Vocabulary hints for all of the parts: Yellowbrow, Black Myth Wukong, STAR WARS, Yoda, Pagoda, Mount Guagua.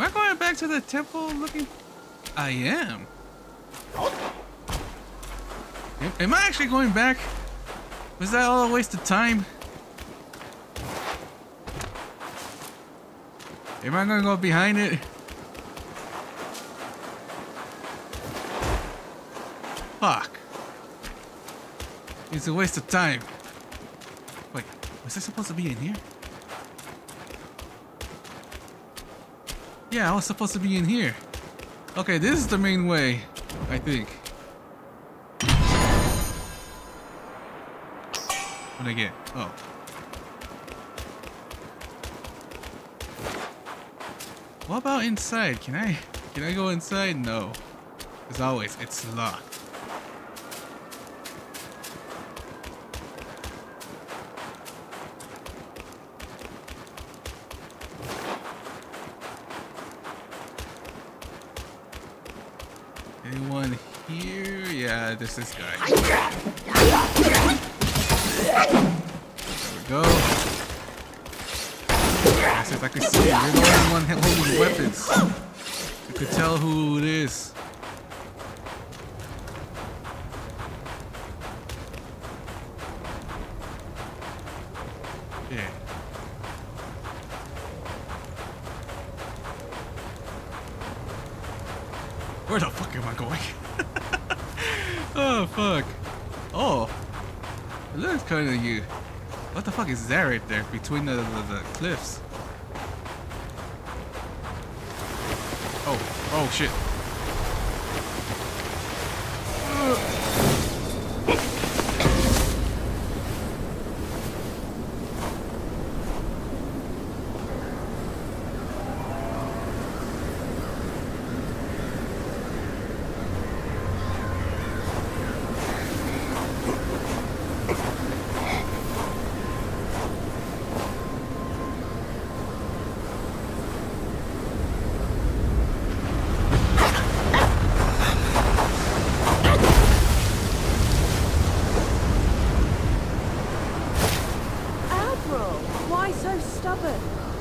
Am I going back to the temple looking? I am. Am I actually going back? Was that all a waste of time? Am I gonna go behind it? Fuck. It's a waste of time. Wait, was I supposed to be in here? Yeah, I was supposed to be in here. Okay, this is the main way, I think. What'd I get? Oh. What about inside? Can I go inside? No. As always, it's locked. Anyone here? Yeah, there's this guy. There we go. That's if I could see. You're the only one holding weapons. You could tell who it is. Yeah. Where the fuck am I going? Oh fuck. Oh. It looks kinda you. What the fuck is that right there between the cliffs? Oh. Oh shit.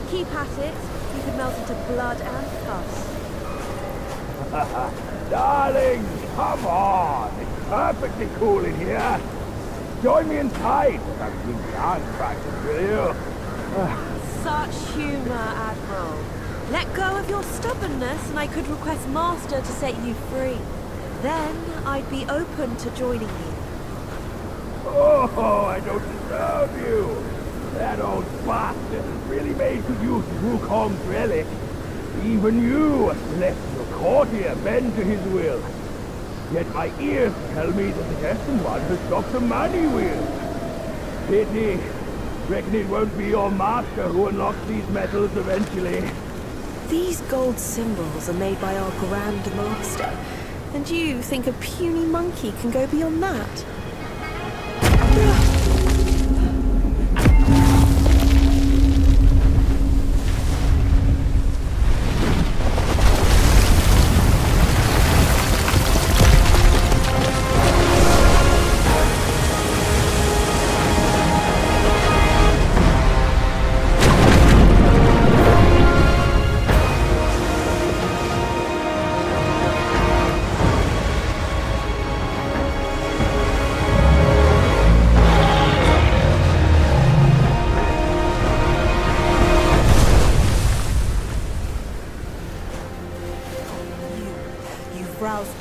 Keep at it, you could melt into blood and pus. Darling, come on! It's perfectly cool in here. Join me inside. I've been down practice with you. Such humor, Admiral. Let go of your stubbornness and I could request Master to set you free. Then I'd be open to joining you. Oh, I don't deserve you. That old bastard really made good use of Wukong's relic. Even you left your courtier bend to his will. Yet my ears tell me that the destined one has stopped the money wheel. Pity. Reckon it won't be your master who unlocks these metals eventually. These gold symbols are made by our Grand Master. And you think a puny monkey can go beyond that?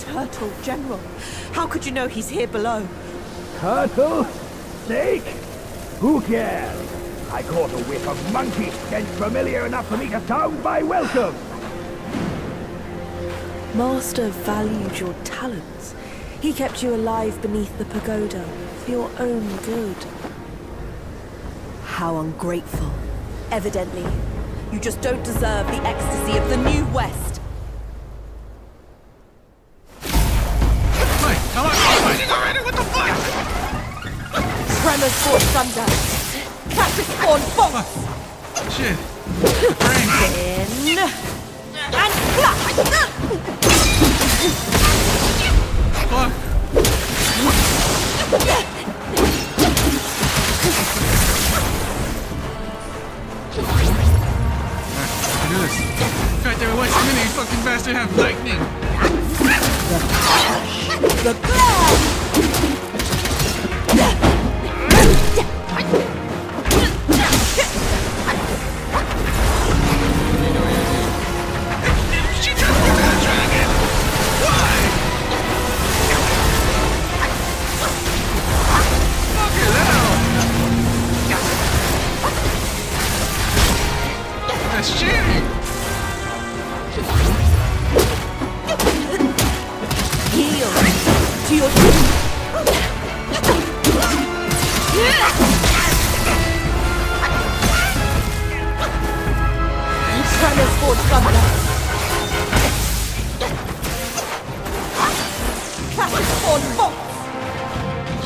Turtle General, how could you know he's here below? Turtle? Snake? Who cares? I caught a whiff of monkey scent familiar enough for me to sound my welcome. Master valued your talents. He kept you alive beneath the pagoda for your own good. How ungrateful. Evidently, you just don't deserve the ecstasy of the New West. Force thunder. Capricorn bolt. Shit. In and clap. Fuck. I do this. Right there, wait a minute, you fucking bastard have lightning. She took me to the dragon! Why? Fucking hell! That's cheating! Heal She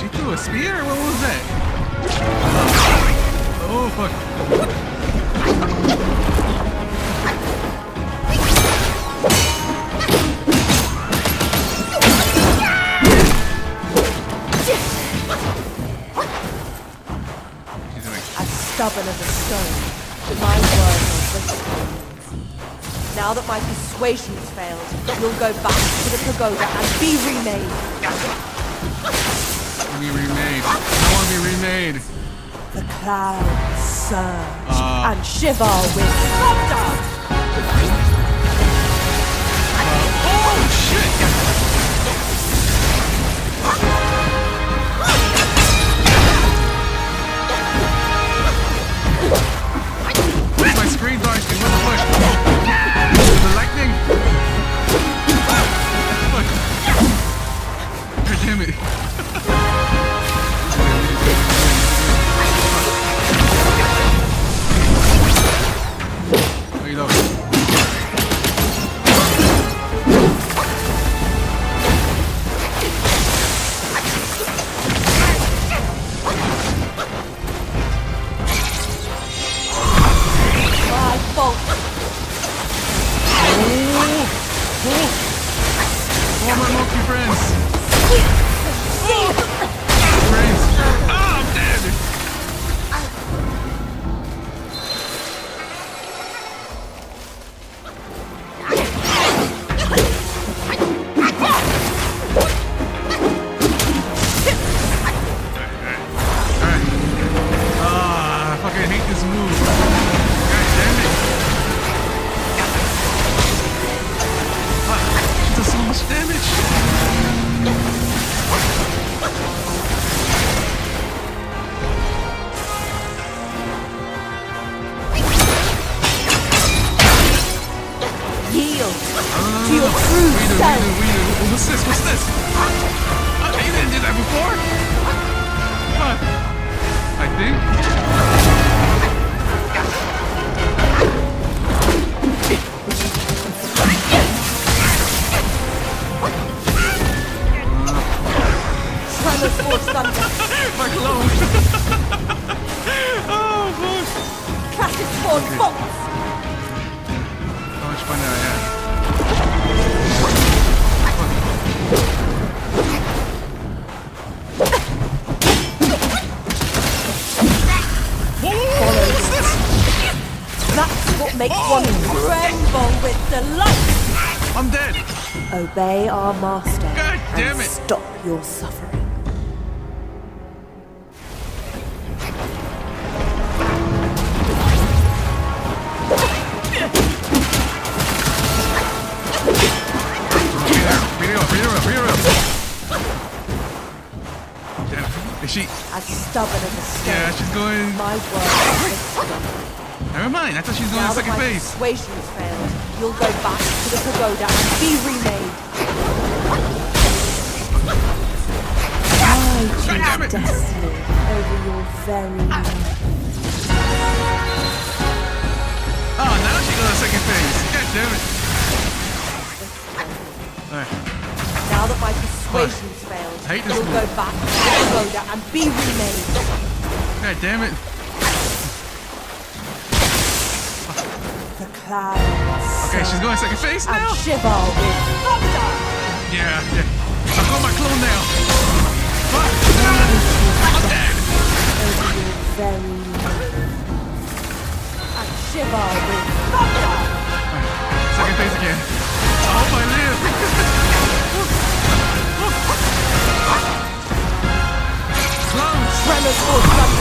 threw a spear? What was that? Oh fuck. As stubborn as a stone, my word was listen. Now that my persuasion has failed, you'll go back to the pagoda and be remade. Be remade. I want to be remade. The clouds surge and shiver with thunder. Oh shit! Green light, what the fuck? The lightning? Fuck. God damn it. Wait up. Obey our master. God damn it. And stop your suffering. Is she as stubborn as a stone? Yeah, she's going. My word. Never mind, I thought she was going second phase. Now that my persuasion has failed, you'll go back to the pagoda and be remade. I choose destiny over your very life. Oh, now she's going second phase. God damn it. Alright. Now that my persuasion has failed, you'll go back to the pagoda and be remade. God damn it. Okay, she's going second phase now? I'm shiver with thunder. Yeah. I've got my clone now. Fuck! I'm dead! I'm shiver with thunder. second phase again. I hope I live. Clowns! No. Help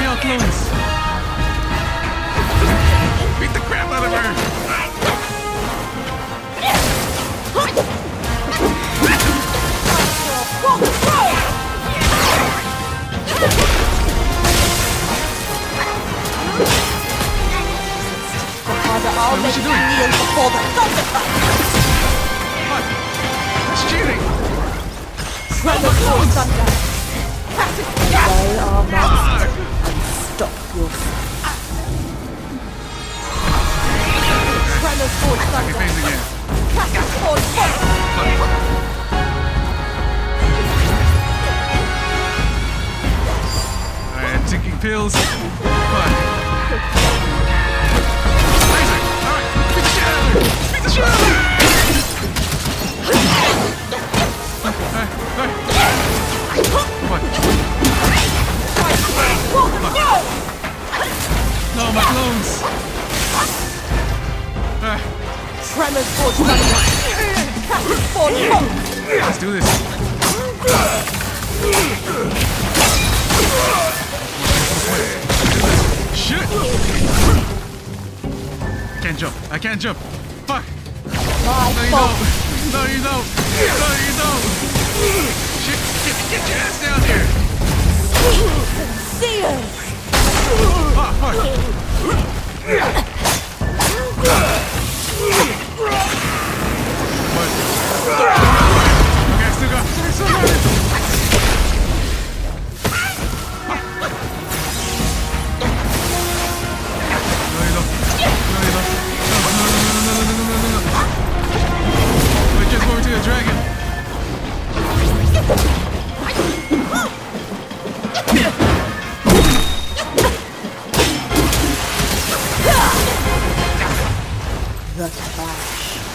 me out, clowns! Beat the crap out of her! What you doing? That's cheating! They are masters. Unstoppable. Trellis for thunder. Classic for thunder. I am taking pills. No, my clones! Tremors for thunder! Let's do this! Shit! I can't jump. I can't jump. Fuck. No, you don't. No, you don't. No, you don't. Shit. Get your ass down here. See ya. Oh, fuck. What? Okay, still got it. Still got it. No, you don't. No. It gets over to the dragon. The clash.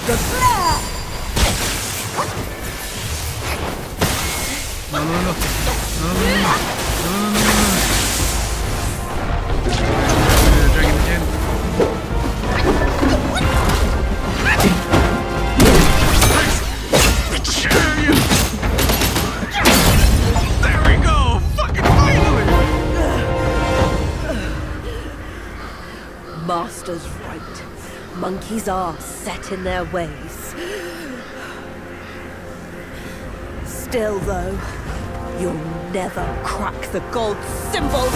The clash. No. The dragon again. Masters right. Monkeys are set in their ways. Still, though, you'll never crack the gold symbol.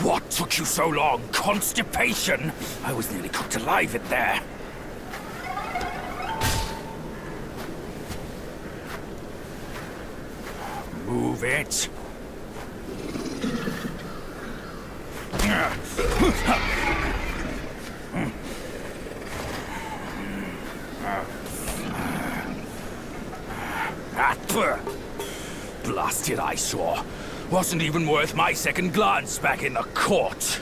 What took you so long? Constipation? I was nearly cooked alive in there. Move it. Blasted eyesore. Wasn't even worth my second glance back in the court.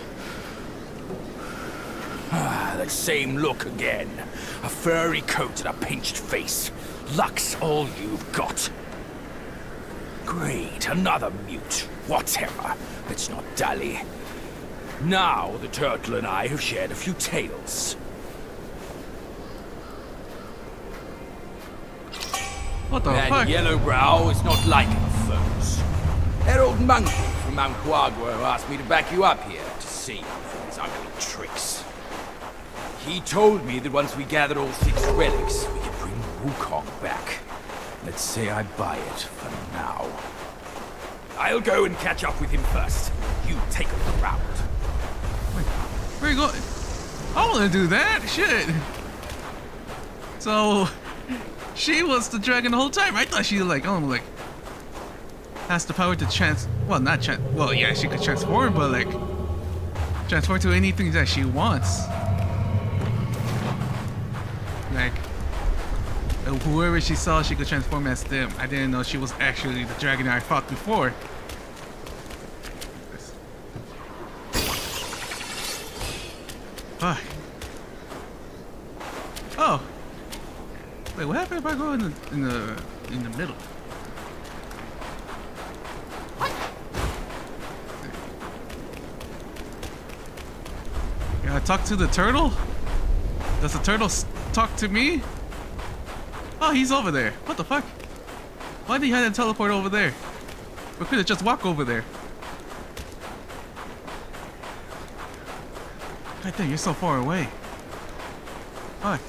That same look again. A furry coat and a pinched face. Luck's all you've got. Great, another mute. Whatever. Let's not dally. Now the turtle and I have shared a few tales. What the fuck? Yellowbrow is not like the foes. That old monkey from Mount Guagua who asked me to back you up here to save you from his ugly tricks. He told me that once we gathered all 6 relics, we could bring Wukong back. Let's say I buy it for now. I'll go and catch up with him first. You take a look around. Wait, where you going? I want to do that. Shit. So, she was the dragon the whole time. I thought she like, oh, like, has the power to well, yeah, she could transform, but like, transform to anything that she wants. Like, whoever she saw, she could transform as them. I didn't know she was actually the dragon I fought before. Fuck. Oh. Wait, what happened if I go in the middle? Gotta talk to the turtle? Does the turtle talk to me? Oh, he's over there. What the fuck? Why did he have to teleport over there? We could have just walked over there. I think you're so far away. Fuck.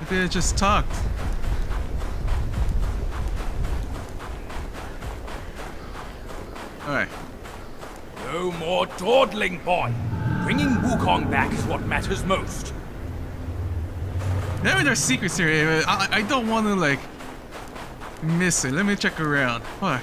We could have just talked. Alright. No more dawdling, boy. Bringing Wukong back is what matters most. I mean, there's secrets here. I don't want to like miss it. Let me check around. Fuck.